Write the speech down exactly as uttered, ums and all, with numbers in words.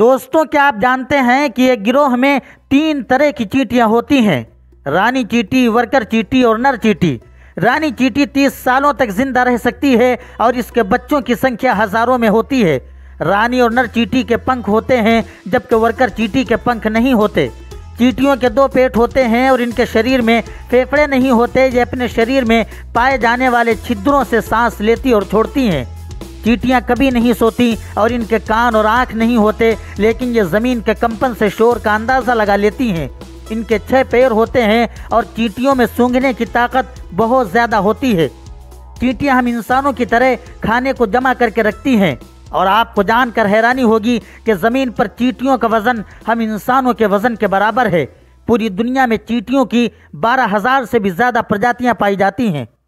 दोस्तों, क्या आप जानते हैं कि एक गिरोह में तीन तरह की चींटियां होती हैं, रानी चींटी, वर्कर चींटी और नर चींटी। रानी चींटी तीस सालों तक जिंदा रह सकती है और इसके बच्चों की संख्या हजारों में होती है। रानी और नर चींटी के पंख होते हैं, जबकि वर्कर चींटी के पंख नहीं होते। चींटियों के दो पेट होते हैं और इनके शरीर में फेफड़े नहीं होते। ये अपने शरीर में पाए जाने वाले छिद्रों से सांस लेती और छोड़ती हैं। चींटियां कभी नहीं सोती और इनके कान और आँख नहीं होते, लेकिन ये ज़मीन के कंपन से शोर का अंदाज़ा लगा लेती हैं। इनके छह पैर होते हैं और चींटियों में सूंघने की ताकत बहुत ज़्यादा होती है। चींटियां हम इंसानों की तरह खाने को जमा करके रखती हैं और आपको जानकर हैरानी होगी कि ज़मीन पर चींटियों का वज़न हम इंसानों के वज़न के बराबर है। पूरी दुनिया में चींटियों की बारह हज़ार से भी ज़्यादा प्रजातियां पाई जाती हैं।